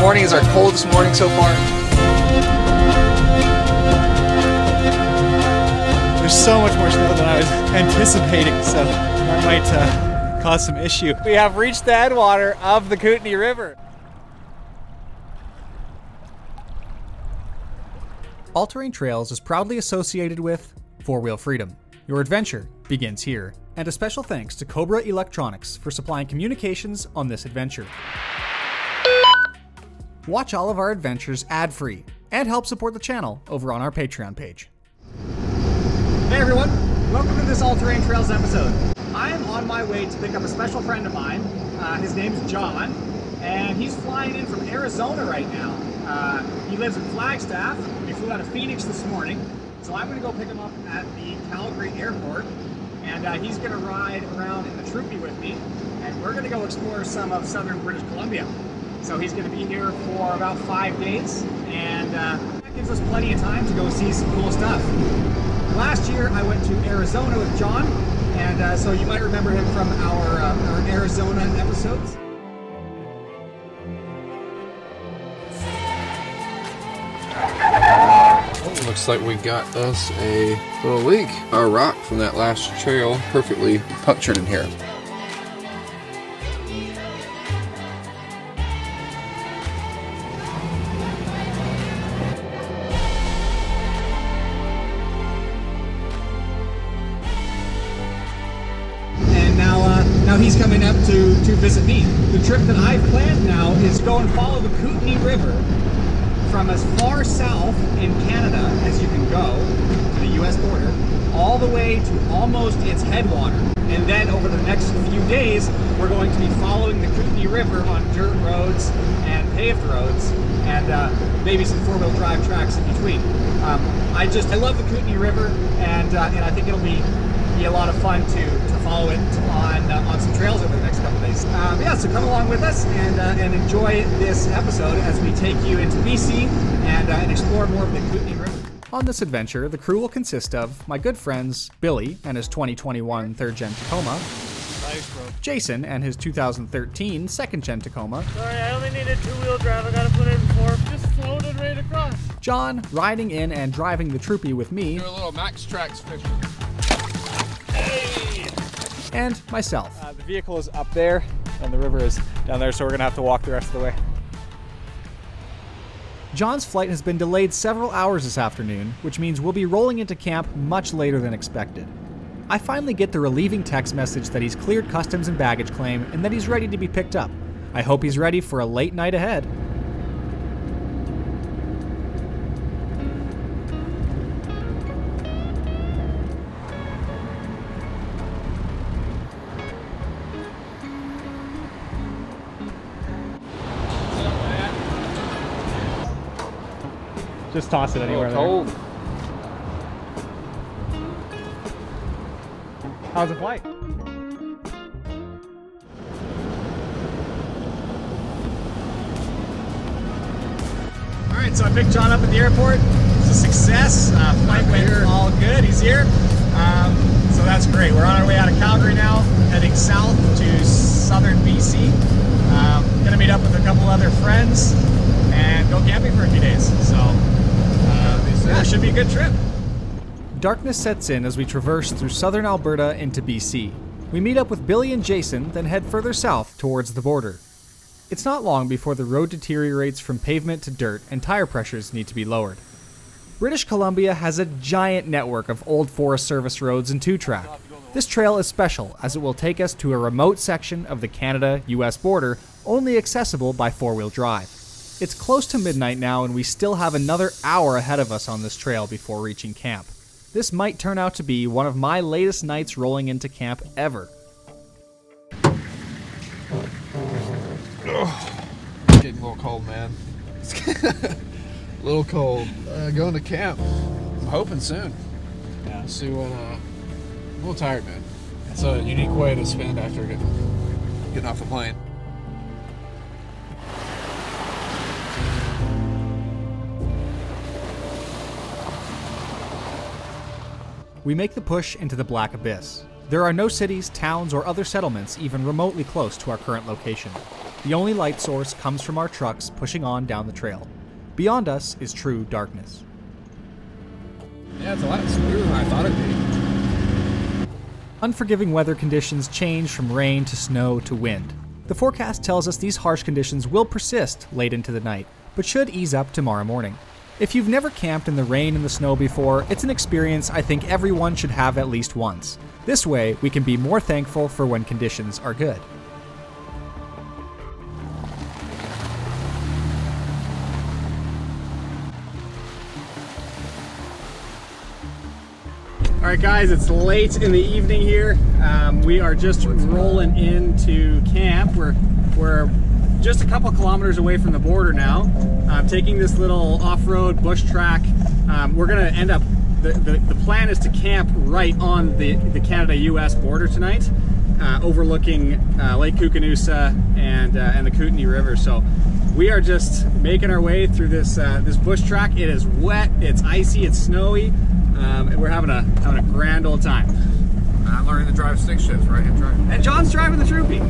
morning is our coldest morning so far. There's so much more snow than I was anticipating, so that might cause some issue. We have reached the headwater of the Kootenay River. All Terrain Trails is proudly associated with four-wheel freedom. Your adventure begins here. And a special thanks to Cobra Electronics for supplying communications on this adventure. Watch all of our adventures ad-free and help support the channel over on our Patreon page. Hey everyone, welcome to this All Terrain Trails episode. I am on my way to pick up a special friend of mine. His name's John, and he's flying in from Arizona right now. He lives in Flagstaff. He flew out of Phoenix this morning, so I'm gonna go pick him up at the Calgary airport. And he's going to ride around in the Troopy with me, and we're going to go explore some of southern British Columbia. So he's going to be here for about 5 days, and that gives us plenty of time to go see some cool stuff. Last year I went to Arizona with John, and so you might remember him from our Arizona episodes. Looks like we got us a little leak. Our rock from that last trail perfectly punctured in here. And now he's coming up to visit me. The trip that I've planned now is go and follow the Kootenay River from as far south in Canada as you can go, to the US border, all the way to almost its headwater. And then over the next few days, we're going to be following the Kootenay River on dirt roads and paved roads, and maybe some four-wheel drive tracks in between. I love the Kootenay River, and I think it'll be a lot of fun to follow it on some trails over the next couple days. Yeah, so come along with us and enjoy this episode as we take you into BC and explore more of the Kootenay River. On this adventure, the crew will consist of my good friends Billy and his 2021 3rd-gen Tacoma, Jason and his 2013 2nd-gen Tacoma. Sorry, I only needed two-wheel drive. I gotta put in four. Just floated right across. John riding in and driving the Troopy with me. You're a little Max Trax fisher. And myself. The vehicle is up there and the river is down there, so we're gonna have to walk the rest of the way. John's flight has been delayed several hours this afternoon, which means we'll be rolling into camp much later than expected. I finally get the relieving text message that he's cleared customs and baggage claim and that he's ready to be picked up. I hope he's ready for a late night ahead. Just toss it anywhere. Cold. How's the flight? All right, so I picked John up at the airport. It's a success. Flight went all good. He's here, so that's great. We're on our way out of Calgary now, heading south to southern BC. Gonna meet up with a couple other friends and go camping for a few days. So. That should be a good trip. Darkness sets in as we traverse through southern Alberta into BC. We meet up with Billy and Jason, then head further south towards the border. It's not long before the road deteriorates from pavement to dirt and tire pressures need to be lowered. British Columbia has a giant network of old Forest Service roads and two-track. This trail is special as it will take us to a remote section of the Canada-US border, only accessible by four-wheel drive. It's close to midnight now and we still have another hour ahead of us on this trail before reaching camp. This might turn out to be one of my latest nights rolling into camp ever. It's getting a little cold, man. A little cold. Going to camp. I'm hoping soon. Yeah. See what, I'm a little tired, man. It's a unique way to spend after getting off the plane. We make the push into the Black Abyss. There are no cities, towns, or other settlements even remotely close to our current location. The only light source comes from our trucks pushing on down the trail. Beyond us is true darkness. Yeah, it's a lot smoother than I thought it'd be. Unforgiving weather conditions change from rain to snow to wind. The forecast tells us these harsh conditions will persist late into the night, but should ease up tomorrow morning. If you've never camped in the rain and the snow before, it's an experience I think everyone should have at least once. This way, we can be more thankful for when conditions are good. Alright guys, it's late in the evening here. We are just rolling into camp. We're just a couple kilometers away from the border now. Taking this little off-road bush track. We're gonna end up, the plan is to camp right on the Canada-US border tonight, overlooking Lake Koocanusa and the Kootenay River. So we are just making our way through this, this bush track. It is wet, it's icy, it's snowy. And we're having a grand old time. I'm learning to drive stick shifts, right hand drive. And John's driving the Troopy.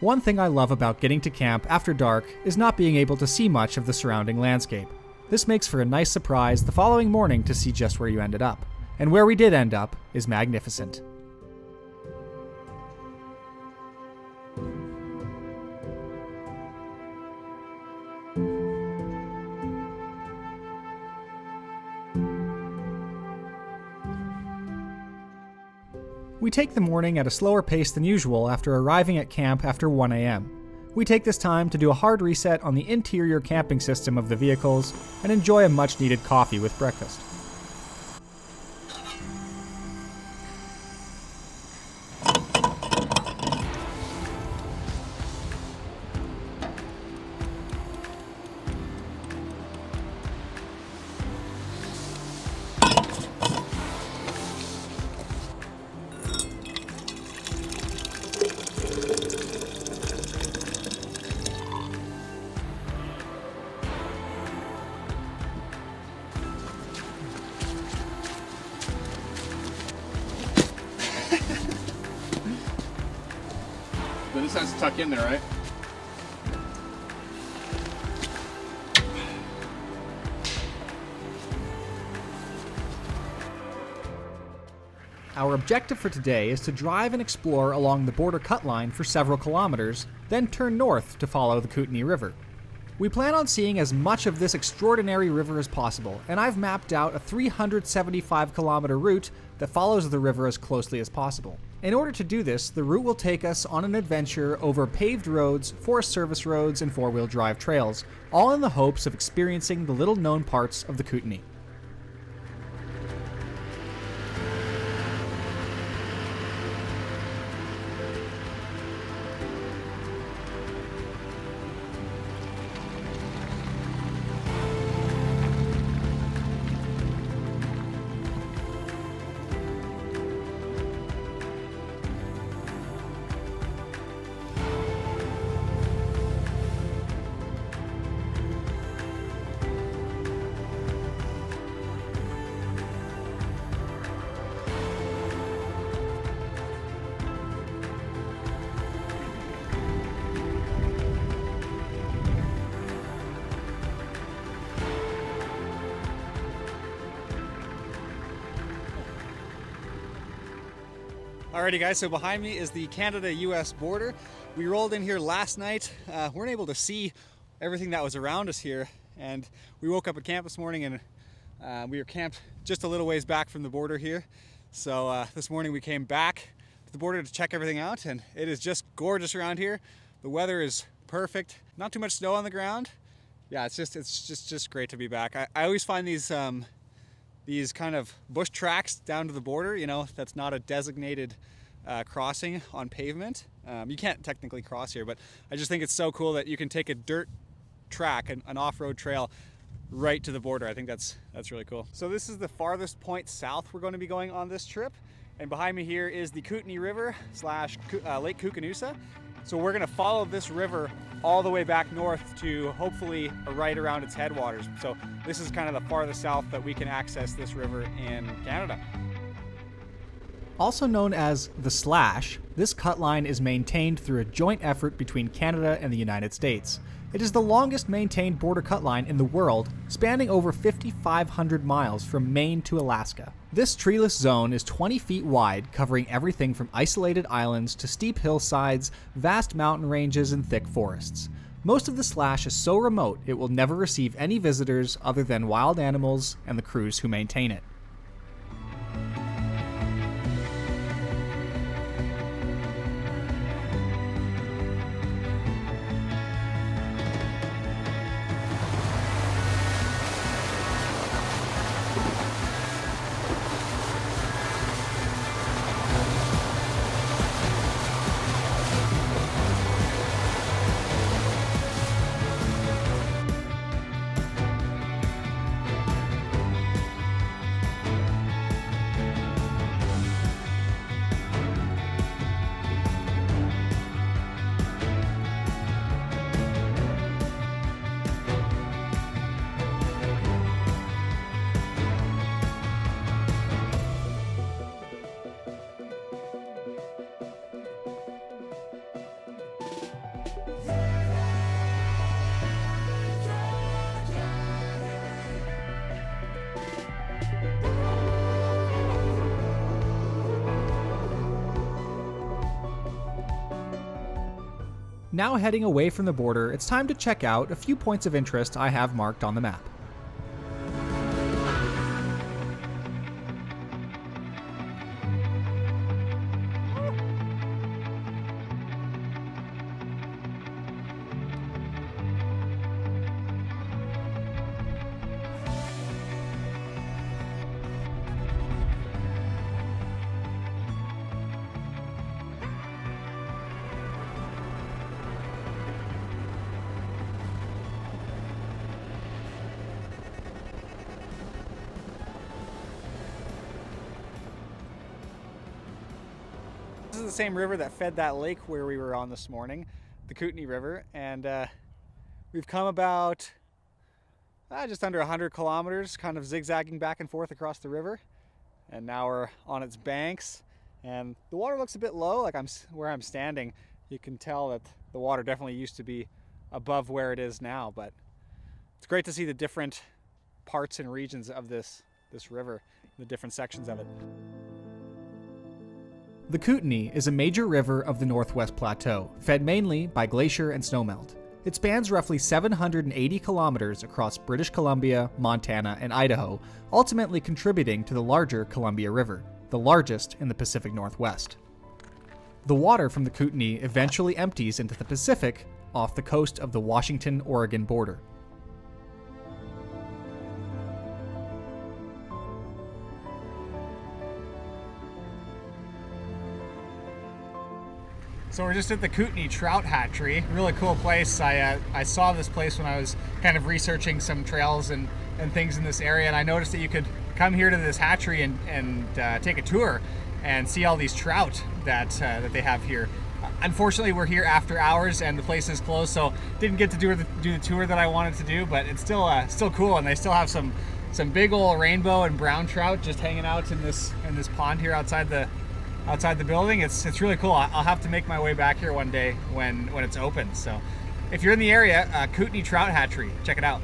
One thing I love about getting to camp after dark is not being able to see much of the surrounding landscape. This makes for a nice surprise the following morning to see just where you ended up. And where we did end up is magnificent. We take the morning at a slower pace than usual after arriving at camp after 1 a.m. We take this time to do a hard reset on the interior camping system of the vehicles and enjoy a much needed coffee with breakfast. This has to tuck in there, right? Our objective for today is to drive and explore along the border cut line for several kilometers, then turn north to follow the Kootenay River. We plan on seeing as much of this extraordinary river as possible, and I've mapped out a 375-kilometer route that follows the river as closely as possible. In order to do this, the route will take us on an adventure over paved roads, Forest Service roads, and four-wheel drive trails, all in the hopes of experiencing the little-known parts of the Kootenay. Alrighty guys, so behind me is the Canada-US border. We rolled in here last night. Weren't able to see everything that was around us here, and we woke up at camp this morning, and we were camped just a little ways back from the border here. So this morning we came back to the border to check everything out, and it is just gorgeous around here. The weather is perfect. Not too much snow on the ground. Yeah, it's just great to be back. I always find these kind of bush tracks down to the border, you know, that's not a designated crossing on pavement. You can't technically cross here, but I just think it's so cool that you can take a dirt track, an off-road trail, right to the border. I think that's really cool. So this is the farthest point south we're going to be going on this trip. And behind me here is the Kootenay River slash Lake Koocanusa. So we're gonna follow this river all the way back north to hopefully right around its headwaters. So this is kind of the farthest south that we can access this river in Canada. Also known as the Slash, this cut line is maintained through a joint effort between Canada and the United States. It is the longest maintained border cut line in the world, spanning over 5,500 miles from Maine to Alaska. This treeless zone is 20 feet wide, covering everything from isolated islands to steep hillsides, vast mountain ranges, and thick forests. Most of the Slash is so remote it will never receive any visitors other than wild animals and the crews who maintain it. Now heading away from the border, it's time to check out a few points of interest I have marked on the map. The same river that fed that lake where we were on this morning, the Kootenay River, and we've come about just under 100 kilometers, kind of zigzagging back and forth across the river, and now we're on its banks, and the water looks a bit low. Like where I'm standing, you can tell that the water definitely used to be above where it is now, but it's great to see the different parts and regions of this river, the different sections of it. The Kootenay is a major river of the Northwest Plateau, fed mainly by glacier and snowmelt. It spans roughly 780 kilometers across British Columbia, Montana, and Idaho, ultimately contributing to the larger Columbia River, the largest in the Pacific Northwest. The water from the Kootenay eventually empties into the Pacific off the coast of the Washington-Oregon border. So we're just at the Kootenay Trout Hatchery, really cool place. I saw this place when I was kind of researching some trails and things in this area, and I noticed that you could come here to this hatchery and take a tour and see all these trout that they have here. Unfortunately, we're here after hours and the place is closed, so didn't get to do the tour that I wanted to do, but it's still cool, and they still have some big old rainbow and brown trout just hanging out in this pond here outside the building. It's really cool. I'll have to make my way back here one day when it's open. So if you're in the area, Kootenay Trout Hatchery, check it out.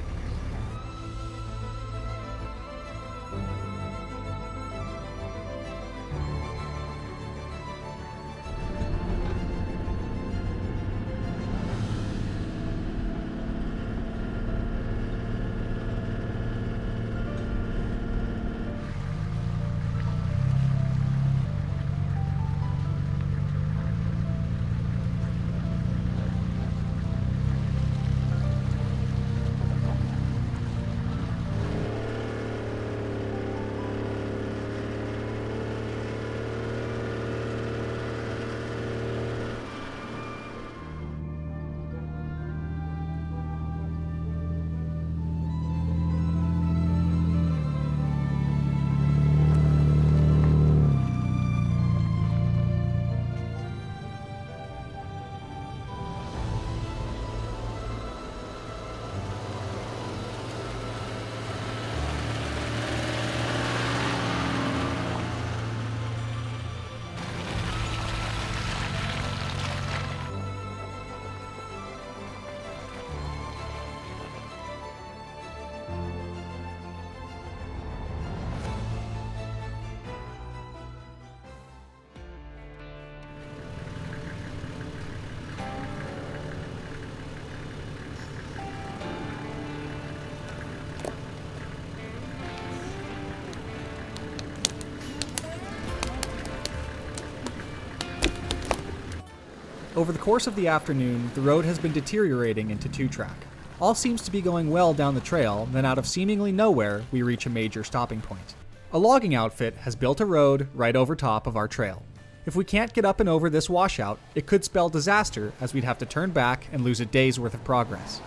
Over the course of the afternoon, the road has been deteriorating into two-track. All seems to be going well down the trail, then out of seemingly nowhere, we reach a major stopping point. A logging outfit has built a road right over top of our trail. If we can't get up and over this washout, it could spell disaster as we'd have to turn back and lose a day's worth of progress.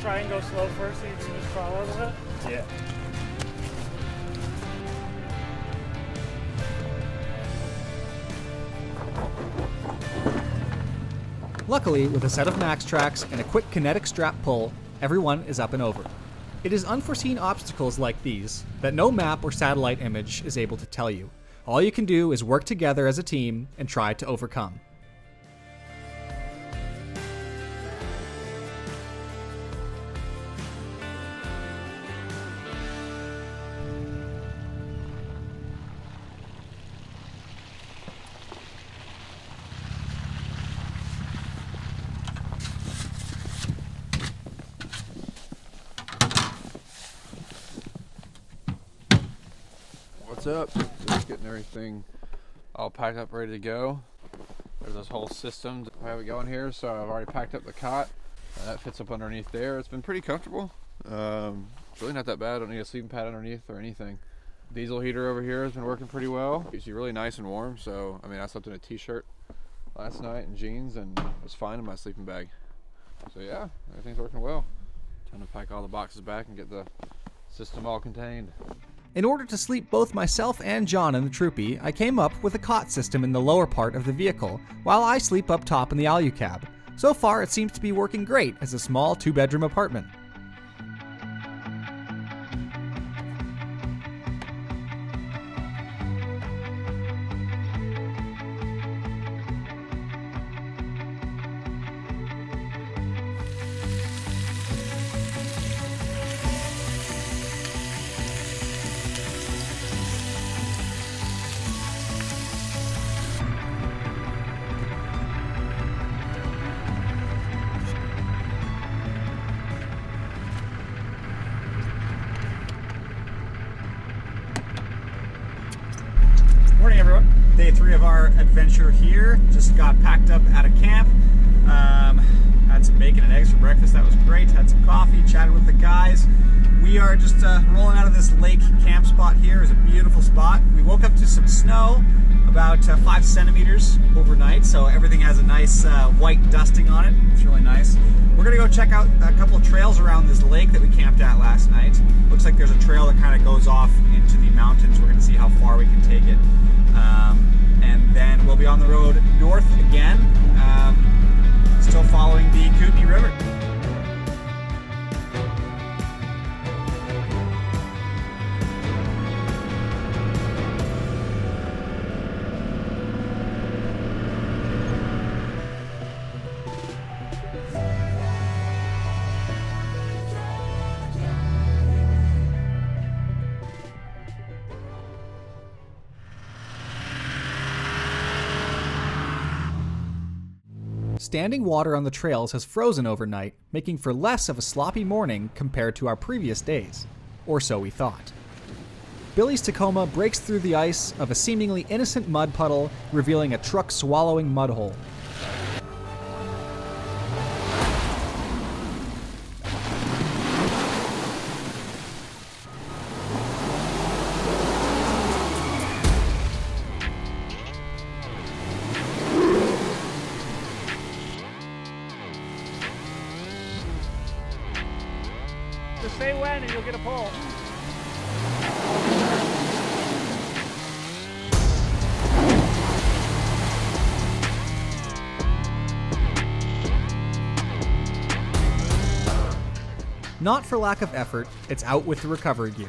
Try and go slow first, so you can just follow it. Yeah. Luckily, with a set of Max Trax and a quick kinetic strap pull, everyone is up and over. It is unforeseen obstacles like these that no map or satellite image is able to tell you. All you can do is work together as a team and try to overcome. Up, just getting everything all packed up, ready to go. There's this whole system to have it going here, so I've already packed up the cot. That fits up underneath there. It's been pretty comfortable. It's really not that bad. I don't need a sleeping pad underneath or anything. Diesel heater over here has been working pretty well. It's really nice and warm, so I mean, I slept in a t-shirt last night and jeans, and it was fine in my sleeping bag. So yeah, everything's working well. Time to pack all the boxes back and get the system all contained. In order to sleep both myself and John in the Troopy, I came up with a cot system in the lower part of the vehicle, while I sleep up top in the Alucab. So far, it seems to be working great as a small two-bedroom apartment. Day three of our adventure here. Just got packed up at a camp. Had some bacon and eggs for breakfast. That was great. Had some coffee, chatted with the guys. We are just rolling out of this lake camp spot here. It's a beautiful spot. We woke up to some snow, about 5 centimeters overnight, so everything has a nice white dusting on it. It's really nice. We're gonna go check out a couple of trails around this lake that we camped at last night. Looks like there's a trail that kind of goes off into the mountains. We're gonna see how far we can take it. And then we'll be on the road north again, still following the Kootenay River. Standing water on the trails has frozen overnight, making for less of a sloppy morning compared to our previous days. Or so we thought. Billy's Tacoma breaks through the ice of a seemingly innocent mud puddle, revealing a truck-swallowing mud hole. Just say when and you'll get a pole. Not for lack of effort, it's out with the recovery gear.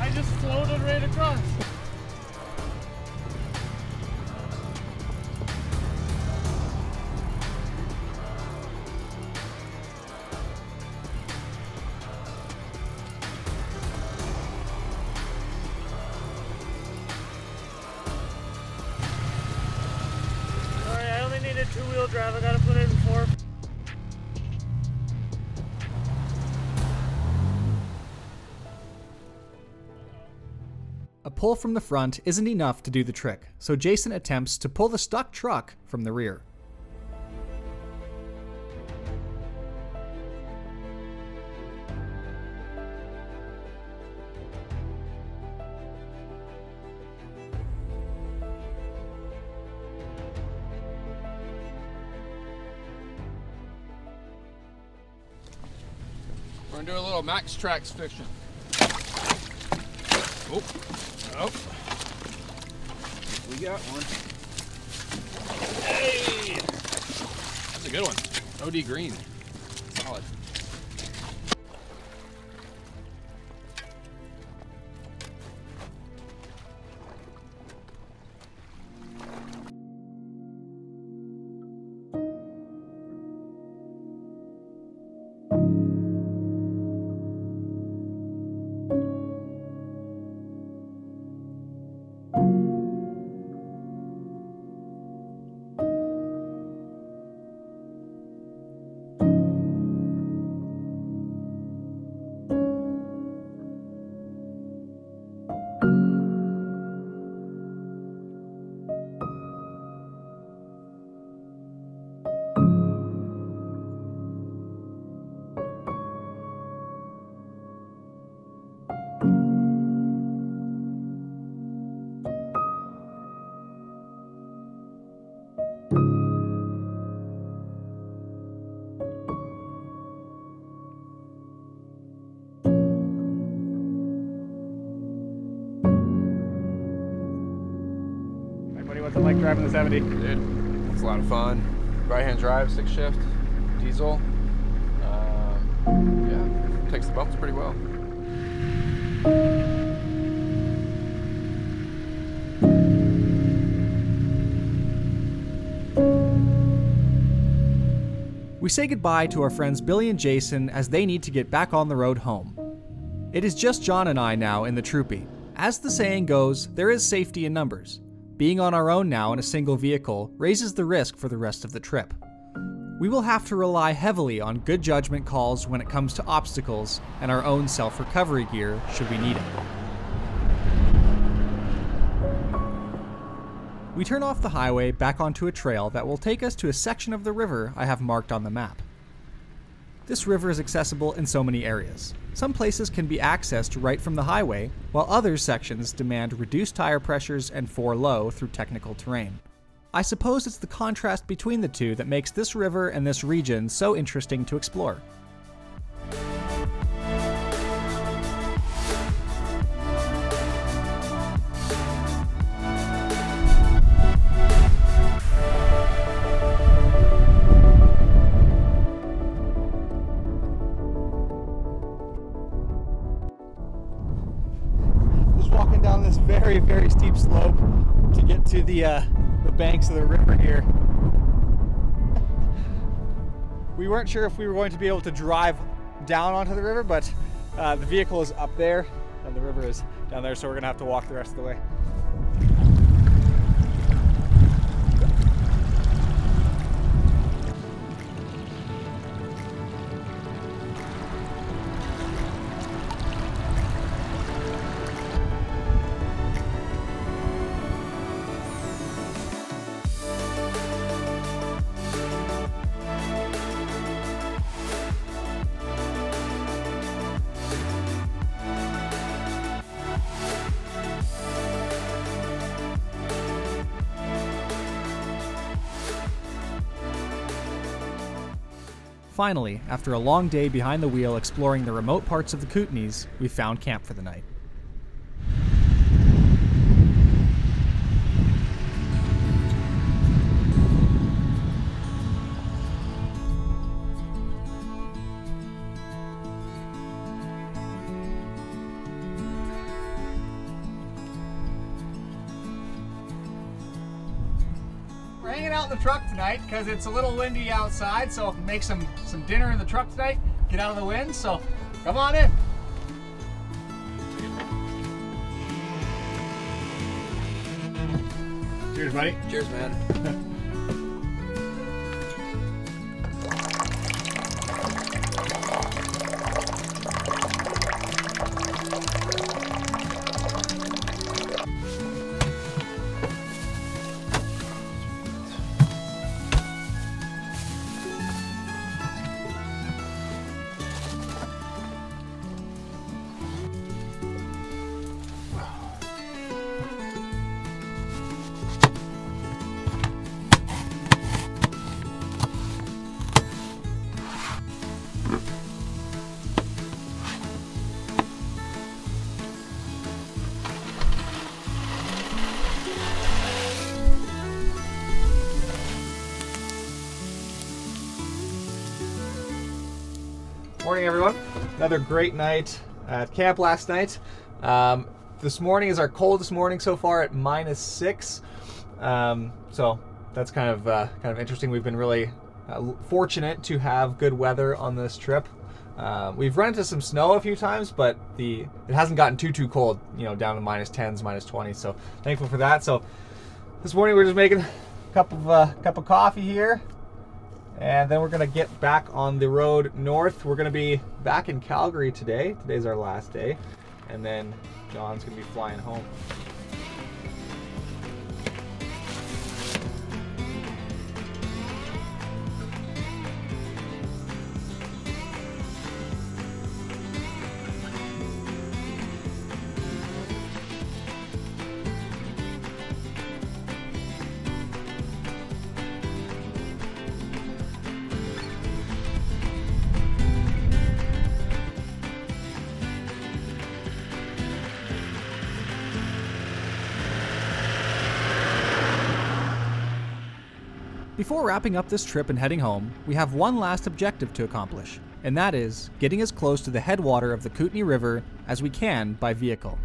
I just floated right across. Drive, I gotta put it in four. A pull from the front isn't enough to do the trick, so Jason attempts to pull the stuck truck from the rear. We're gonna do a little Max Trax fishing. Oh, oh. We got one. Hey! That's a good one. OD green. Solid. Like driving the 70. Dude, it's a lot of fun. Right-hand drive, 6-shift, diesel. Yeah, takes the bumps pretty well. We say goodbye to our friends Billy and Jason as they need to get back on the road home. It is just John and I now in the Troopy. As the saying goes, there is safety in numbers. Being on our own now in a single vehicle raises the risk for the rest of the trip. We will have to rely heavily on good judgment calls when it comes to obstacles and our own self-recovery gear should we need it. We turn off the highway back onto a trail that will take us to a section of the river I have marked on the map. This river is accessible in so many areas. Some places can be accessed right from the highway, while other sections demand reduced tire pressures and 4-low through technical terrain. I suppose it's the contrast between the two that makes this river and this region so interesting to explore. Very steep slope to get to the banks of the river here. We weren't sure if we were going to be able to drive down onto the river, but the vehicle is up there and the river is down there, so we're gonna have to walk the rest of the way. Finally, after a long day behind the wheel exploring the remote parts of the Kootenays, we found camp for the night. hanging out in the truck tonight because it's a little windy outside, so make some dinner in the truck tonight, get out of the wind, so come on in. Cheers, buddy. Cheers, man. Morning, everyone. Another great night at camp last night. This morning is our coldest morning so far at -6, so that's kind of interesting. We've been really fortunate to have good weather on this trip. We've run into some snow a few times, but it hasn't gotten too cold, you know, down to -10s, -20s. So thankful for that. So this morning we're just making a cup of coffee here. And then we're gonna get back on the road north. We're gonna be back in Calgary today. Today's our last day. And then John's gonna be flying home. Before wrapping up this trip and heading home, we have one last objective to accomplish, and that is getting as close to the headwater of the Kootenay River as we can by vehicle.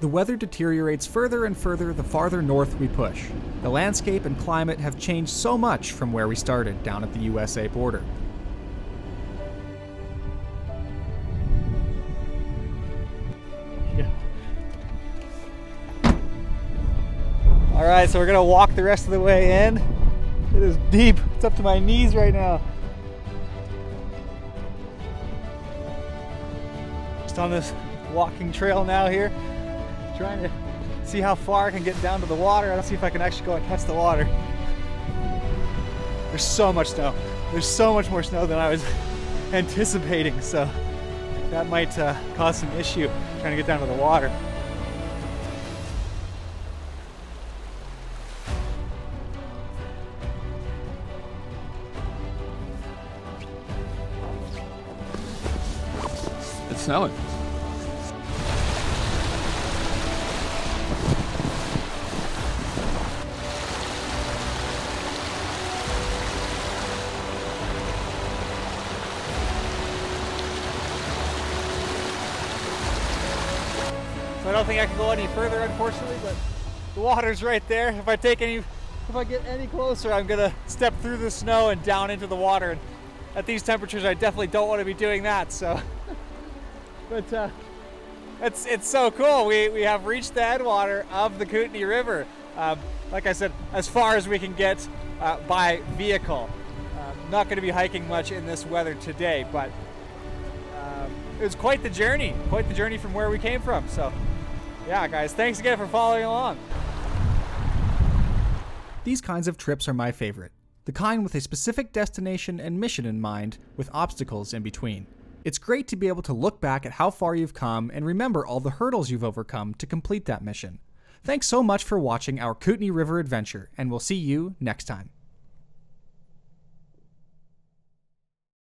The weather deteriorates further and further the farther north we push. The landscape and climate have changed so much from where we started down at the USA border. Yeah. All right, so we're gonna walk the rest of the way in. It is deep, it's up to my knees right now. Just on this walking trail now here. Trying to see how far I can get down to the water. I don't see if I can actually go and catch the water. There's so much snow. There's so much more snow than I was anticipating, so that might cause some issue trying to get down to the water. It's snowing. I don't think I can go any further, unfortunately, but the water's right there. If I get any closer, I'm gonna step through the snow and down into the water. And at these temperatures, I definitely don't want to be doing that. So, but It's so cool. We have reached the headwater of the Kootenay River. Like I said, as far as we can get by vehicle. Not going to be hiking much in this weather today, but it was quite the journey from where we came from. So yeah, guys, thanks again for following along. These kinds of trips are my favorite. The kind with a specific destination and mission in mind, with obstacles in between. It's great to be able to look back at how far you've come and remember all the hurdles you've overcome to complete that mission. Thanks so much for watching our Kootenay River adventure, and we'll see you next time.